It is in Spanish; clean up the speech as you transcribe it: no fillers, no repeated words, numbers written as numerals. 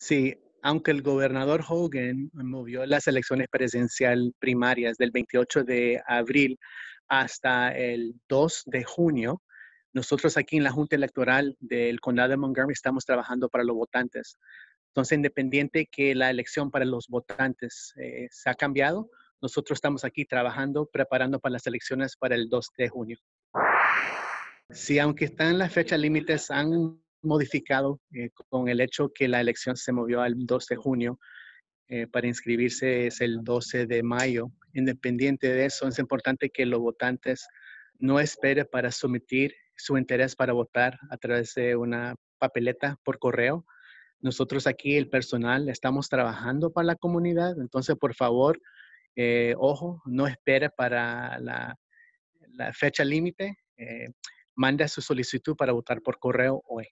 Sí, aunque el gobernador Hogan movió las elecciones presidencial primarias del 28 de abril hasta el 2 de junio, nosotros aquí en la Junta Electoral del Condado de Montgomery estamos trabajando para los votantes. Entonces, independiente que la elección para los votantes se ha cambiado, nosotros estamos aquí trabajando, preparando para las elecciones para el 2 de junio. Sí, aunque están las fechas límites, han modificado con el hecho que la elección se movió al 2 de junio. Para inscribirse es el 12 de mayo. Independiente de eso, es importante que los votantes no esperen para someter su interés para votar a través de una papeleta por correo. Nosotros aquí, el personal, estamos trabajando para la comunidad. Entonces, por favor, ojo, no espere para la fecha límite. Manda su solicitud para votar por correo hoy.